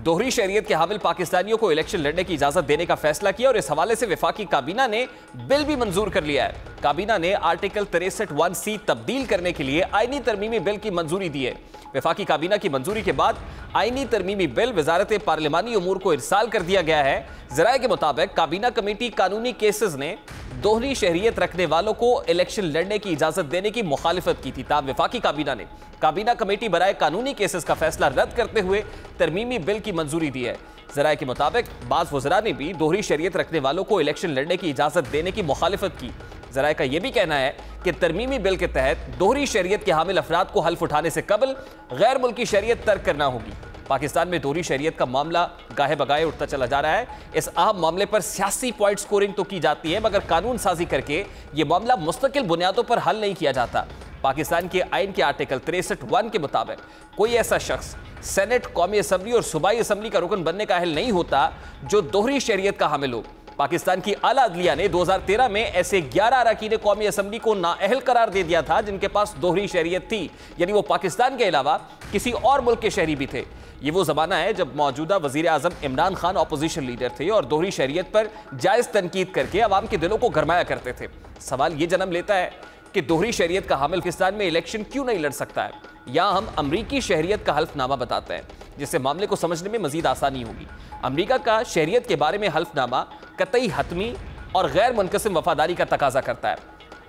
दोहरी शहरियत के हामिल पाकिस्तानियों को इलेक्शन लड़ने की इजाजत देने का फैसला किया और इस हवाले से वफाकी काबीना ने बिल भी मंजूर कर लिया है। काबीना ने आर्टिकल तिरसठ वन सी तब्दील करने के लिए आईनी तरमीमी बिल की मंजूरी दी है। वफाकी काबीना की मंजूरी के बाद आईनी तरमीमी बिल वजारत पार्लिमानी उमूर को इरसाल कर दिया गया है। जराए के मुताबिक काबीना कमेटी कानूनी केसेज ने दोहरी शहरियत रखने वालों को इलेक्शन लड़ने की इजाजत देने की मुखालिफत की थी। तब वफाकी काबीना ने काबीना कमेटी बराए कानूनी केसेस का फैसला रद्द करते हुए तरमीमी बिल की मंजूरी दी है। जराए के मुताबिक बाज़ वज़रा ने भी दोहरी शहरियत रखने वालों को इलेक्शन लड़ने की इजाजत देने की मुखालिफत की। जराए का यह भी कहना है कि तरमीमी बिल के तहत दोहरी शहरियत के हामिल अफराद को हल्फ उठाने से कबल गैर मुल्की शहरियत तर्क करना होगी। पाकिस्तान में दोहरी शहरियत का मामला गाहे बगाहे उठता चला जा रहा है। इस अहम मामले पर सियासी पॉइंट स्कोरिंग तो की जाती है मगर कानून साजी करके ये मामला मुस्तकिल बुनियादों पर हल नहीं किया जाता। पाकिस्तान के आइन के आर्टिकल तिरसठ वन के मुताबिक कोई ऐसा शख्स सेनेट, कौमी असम्बली और सूबाई असम्बली का रुकन बनने का अहल नहीं होता जो दोहरी शहरियत का हामिल हो। पाकिस्तान की आला अदलिया ने दो हज़ार तेरह में ऐसे ग्यारह अरकान कौमी असम्बली को नाअहल करार दे दिया था जिनके पास दोहरी शहरियत थी, यानी वो पाकिस्तान के अलावा किसी और मुल्क के शहरी भी थे। ये वो ज़माना है जब मौजूदा वज़ीर आज़म इमरान खान अपोजिशन लीडर थे और दोहरी शहरियत पर जायज़ तनकीद करके आवाम के दिलों को गरमाया करते थे। सवाल ये जन्म लेता है कि दोहरी शहरियत का हामिल पाकिस्तान में इलेक्शन क्यों नहीं लड़ सकता है, या हम अमरीकी शहरियत का हल्फनामा बताते हैं जिससे मामले को समझने में मजीद आसानी होगी। अमरीका का शहरियत के बारे में हल्फनामा कतई हतमी और गैर मुनकसिम वफादारी का तकाजा करता है।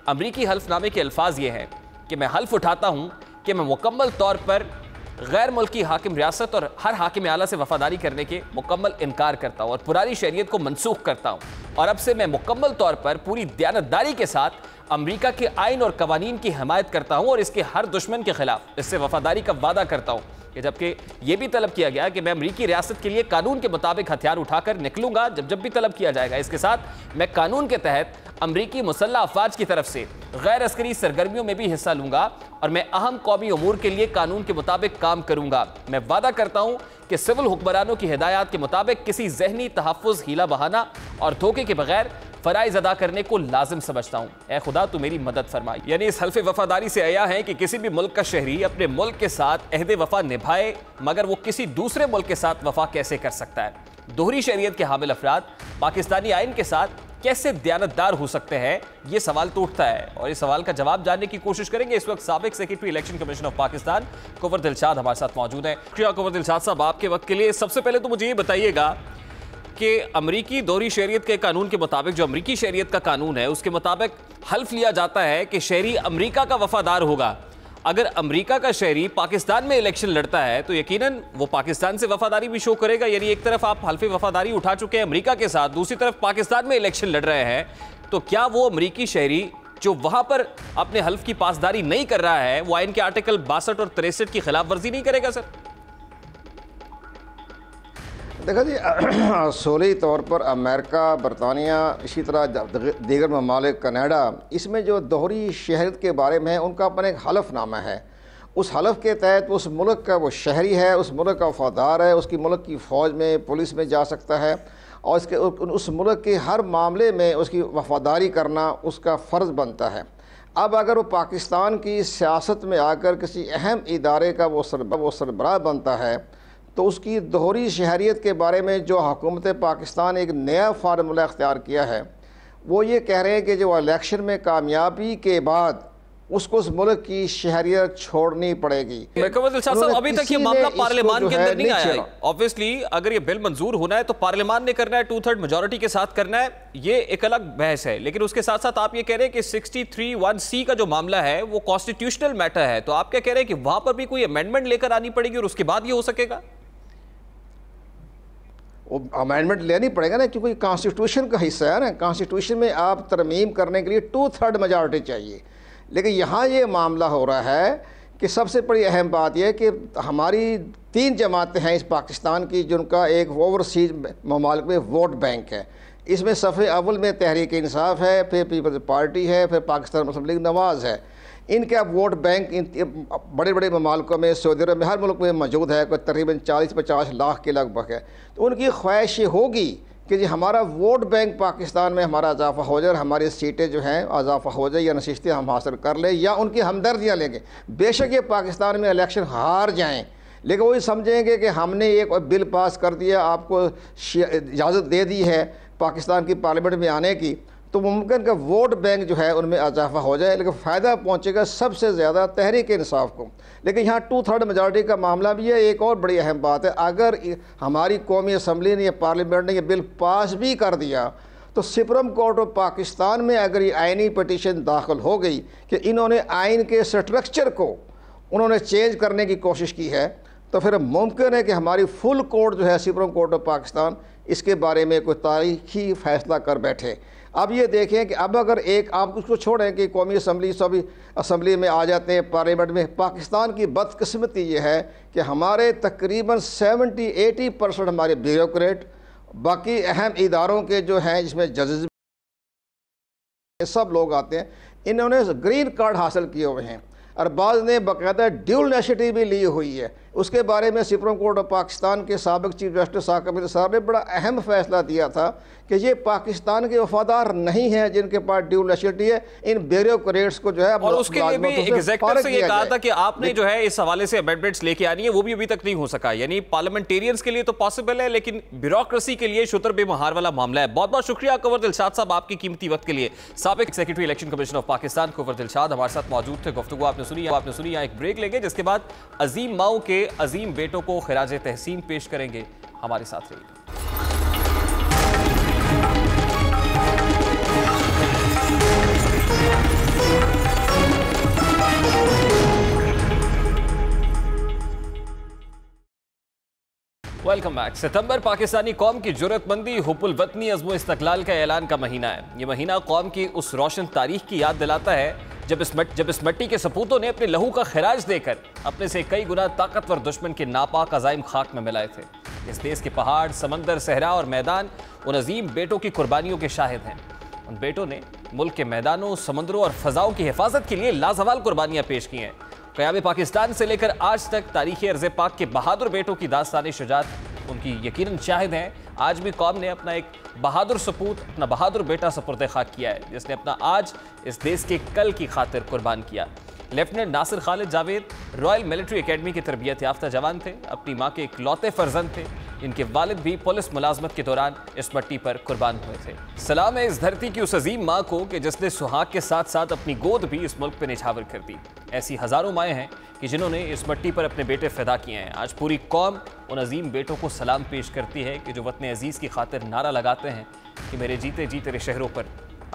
अमरीकी हल्फनामे के अल्फाज ये हैं कि मैं हल्फ उठाता हूँ कि मैं मुकम्मल तौर पर गैर मुल्की हाकिम रियासत और हर हाकिम आला से वफादारी करने के मुकम्मल इनकार करता हूँ और पुरानी शहरियत को मनसूख करता हूँ और अब से मैं मुकम्मल तौर पर पूरी दयानतदारी के साथ अमरीका के आइन और कवानीन की हमायत करता हूँ और इसके हर दुश्मन के खिलाफ इससे वफादारी का वादा करता हूँ। जबकि यह भी तलब किया गया कि मैं अमरीकी रियासत के लिए कानून के मुताबिक हथियार उठाकर निकलूंगा जब जब भी तलब किया जाएगा। इसके साथ मैं कानून के तहत अमरीकी मुसल्ह अफवाज की तरफ से गैर अस्करी सरगर्मियों में भी हिस्सा लूंगा और मैं अहम कौमी उमूर के लिए कानून के मुताबिक काम करूंगा। मैं वादा करता हूं कि सिविल हुक्मरानों की हिदायत के मुताबिक किसी जहनी तहफ़ुज़, हीला बहाना और धोखे के बगैर फ़राइज़ अदा करने को लाजिम समझता हूँ। ए खुदा तो मेरी मदद फरमाई। यानी इस हल्फ वफादारी से आया है कि किसी भी मुल्क का शहरी अपने मुल्क के साथ अहद वफा निभाए मगर वो किसी दूसरे मुल्क के साथ वफा कैसे कर सकता है। दोहरी शहरियत के हामिल अफराद पाकिस्तानी आइन के साथ कैसे दयानतदार हो सकते हैं, ये सवाल तो उठता है और इस सवाल का जवाब जानने की कोशिश करेंगे। इस वक्त साबिक secretary election commission of Pakistan कुंवर दिलशाद हमारे साथ मौजूद हैं। शुक्रिया कुंवर दिलशाद साहब आपके वक्त के लिए। सबसे पहले तो मुझे ये बताइएगा कि अमरीकी दोहरी शहरियत के कानून के मुताबिक, जो अमरीकी शहरियत का कानून है उसके मुताबिक हल्फ लिया जाता है कि शहरी अमरीका का वफादार होगा। अगर अमरीका का शहरी पाकिस्तान में इलेक्शन लड़ता है तो यकीनन वो पाकिस्तान से वफादारी भी शो करेगा। यानी एक तरफ आप हल्फे वफादारी उठा चुके हैं अमरीका के साथ, दूसरी तरफ पाकिस्तान में इलेक्शन लड़ रहे हैं, तो क्या वो अमरीकी शहरी जो वहाँ पर अपने हल्फ की पासदारी नहीं कर रहा है वो आइन के आर्टिकल बासठ और तिरसठ की खिलाफ वर्जी नहीं करेगा? सर देखा जी, सोलह तौर पर अमेरिका, बरतानिया, इसी तरह दीगर ममालिक, कनाडा, इसमें जो दोहरी शहरियत के बारे में है उनका अपना एक हलफनामा है। उस हलफ के तहत उस मुल्क का वो शहरी है, उस मुल्क का वफादार है, उसकी मुल्क की फ़ौज में, पुलिस में जा सकता है और इसके उस मुल्क के हर मामले में उसकी वफादारी करना उसका फ़र्ज़ बनता है। अब अगर वो पाकिस्तान की सियासत में आकर किसी अहम इदारे का वो सर वो सरबराह बनता है तो उसकी दोहरी शहरियत के बारे में जो हुकूमत पाकिस्तान एक नया फार्मूला अख्तियार किया है, वो ये कह रहे हैं कि जो इलेक्शन में कामयाबी के बाद उसको उस मुल्क की शहरियत छोड़नी पड़ेगी। अभी तक ये मामला पार्लियामान के अंदर नहीं आया है। ऑब्वियसली अगर ये बिल मंजूर होना है तो पार्लियामान ने करना है, टू थर्ड मेजोरिटी के साथ करना है, ये एक अलग बहस है। लेकिन उसके साथ साथ आप ये कह रहे हैं कि सिक्सटी थ्री वन सी का जो मामला है वो कॉन्स्टिट्यूशनल मैटर है, तो आप क्या कह रहे हैं कि वहां पर भी कोई अमेंडमेंट लेकर आनी पड़ेगी और उसके बाद ये हो सकेगा? अमेंडमेंट लेनी पड़ेगा ना, क्योंकि कॉन्स्टिट्यूशन का हिस्सा है ना। कॉन्स्टिट्यूशन में आप तरमीम करने के लिए टू थर्ड मेजॉरिटी चाहिए, लेकिन यहाँ ये मामला हो रहा है कि सबसे बड़ी अहम बात यह है कि हमारी तीन जमातें हैं इस पाकिस्तान की जिनका एक ओवरसीज ममालिक में वोट बैंक है। इसमें सफ़े अव्वल में तहरीक इंसाफ है, फिर पीपल्स पार्टी है, फिर पाकिस्तान मुस्लिम लीग नवाज़ है। इनके अब वोट बैंक इन बड़े बड़े ममालिकों में, सऊदी अरब में, हर मुल्क में मौजूद है, कोई तकरीबन चालीस पचास लाख के लगभग है। तो उनकी ख्वाहिश होगी कि जी हमारा वोट बैंक पाकिस्तान में हमारा इजाफा हो जाए, हमारी सीटें जो हैं इजाफा हो जाए या नशिस्तें हम हासिल कर लें, या उनकी हमदर्दियाँ लेंगे। बेशक ये पाकिस्तान में इलेक्शन हार जाएँ, लेकिन वही समझेंगे कि हमने एक बिल पास कर दिया, आपको इजाज़त दे दी है पाकिस्तान की पार्लियामेंट में आने की, तो मुमकिन का वोट बैंक जो है उनमें इजाफा हो जाए, लेकिन फ़ायदा पहुँचेगा सबसे ज़्यादा तहरीक इंसाफ को। लेकिन यहाँ टू थर्ड मेजॉरिटी का मामला भी है। एक और बड़ी अहम बात है, अगर हमारी कौमी असम्बली ने या पार्लियामेंट ने यह बिल पास भी कर दिया तो सुप्रीम कोर्ट ऑफ पाकिस्तान में अगर ये आइनी पटिशन दाखिल हो गई कि इन्होंने आइन के स्ट्रक्चर को उन्होंने चेंज करने की कोशिश की है, तो फिर मुमकिन है कि हमारी फुल कोर्ट जो है सुप्रीम कोर्ट ऑफ पाकिस्तान इसके बारे में कोई तारीखी फ़ैसला कर बैठे। अब ये देखें कि अब अगर एक आप उसको छोड़ें कि कौमी असम्बली सभी असम्बली में आ जाते हैं, पार्लियामेंट में, पाकिस्तान की बदकिस्मती ये है कि हमारे तकरीबन सत्तर अस्सी परसेंट हमारे ब्यूरोक्रेट, बाकी अहम इदारों के जो हैं जिसमें जजेस सब लोग आते हैं, इन्होंने ग्रीन कार्ड हासिल किए हुए हैं और बाद ने बाकायदा ड्यूल नेशनलिटी भी ली हुई है। उसके बारे में सुप्रीम कोर्ट ऑफ पाकिस्तान के साबिक चीफ जस्टिस साकिब साहब ने बड़ा अहम फैसला दिया था कि ये पाकिस्तान के वफादार नहीं हैं जिनके पास ड्यूल नेशनलिटी है, इन ब्यूरोक्रेट्स को जो है, और उसके लिए भी एग्जैक्टर से ये कहा था कि आपने जो है इस हवाले से अमेंडमेंट्स लेके आनी है, वो भी अभी तक नहीं हो सका। यानी पार्लियामेंटेरियंस के लिए तो पॉसिबल है लेकिन ब्यूरोक्रेसी के लिए शुतर बेमहार वाला मामला है। बहुत बहुत शुक्रिया कुंवर दिलशाद साहब आपकी कीमती वक्त के लिए। साबिक secretary election commission of Pakistan कुंवर दिलशाद हमारे साथ मौजूद थे। गुफ्तगू आपने सुनी आपने सुनी यहाँ एक ब्रेक लेंगे जिसके बाद अजीम माओ के अजीम बेटों को खिराजे तहसीन पेश करेंगे। हमारे साथ रहिए। Welcome back. सितंबर पाकिस्तानी कौम की जुरतमंदी, हुबुल वतनी, अज़्मो इस्तक़लाल का ऐलान का महीना है। ये महीना कौम की उस रोशन तारीख की याद दिलाता है जब इस मट, जब इस मट्टी के सपूतों ने अपने लहू का खराज देकर अपने से कई गुना ताकतवर दुश्मन के नापाक अजाइम खाक में मिलाए थे। इस देश के पहाड़, समंदर, सहरा और मैदान उन अजीम बेटों की कुर्बानियों के शाहिद हैं। उन बेटों ने मुल्क के मैदानों, समंदरों और फ़ज़ाओं की हिफाजत के लिए लाजवाल कुर्बानियाँ पेश की हैं। क़याम पाकिस्तान से लेकर आज तक तारीख़ अर्ज़ पाक के बहादुर बेटों की दास्तान शुजात उनकी यकीनन शाहिद हैं। आज भी कौम ने अपना एक बहादुर सपूत, अपना बहादुर बेटा सपुर्द खाक किया है जिसने अपना आज इस देश के कल की खातिर कुर्बान किया। Lieutenant Nasir Khalid Javed royal military academy के तरबियत याफ्ता जवान थे, अपनी माँ के इकलौते फर्जंद थे। इनके वालिद भी पुलिस मुलाजमत के दौरान इस मट्टी पर कुर्बान हुए थे। सलाम है इस धरती की उस अजीम माँ को कि जिसने सुहाग के साथ साथ अपनी गोद भी इस मुल्क पर निछावर कर दी। ऐसी हज़ारों माएँ हैं कि जिन्होंने इस मट्टी पर अपने बेटे फ़िदा किए हैं। आज पूरी कौम उन अजीम बेटों को सलाम पेश करती है कि जो वतन अजीज़ की खातिर नारा लगाते हैं कि मेरे जीते जी तेरे शहरों पर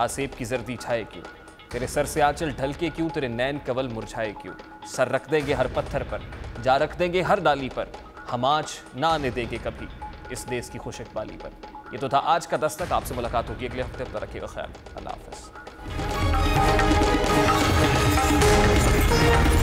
आसेब की जर्दी छाए क्यों, तेरे सर से आंचल ढलके क्यों, तेरे नैन कंवल मुरझाए क्यों। सर रख देंगे हर पत्थर पर, जा रख देंगे हर डाली पर, हम आँच ना आने देंगे कभी इस देश की खुशकबाली पर। ये तो था आज का दस्तक। आपसे मुलाकात होगी अगले हफ्ते। अपना रखिएगा ख्याल। अल्लाह हाफ़िज़।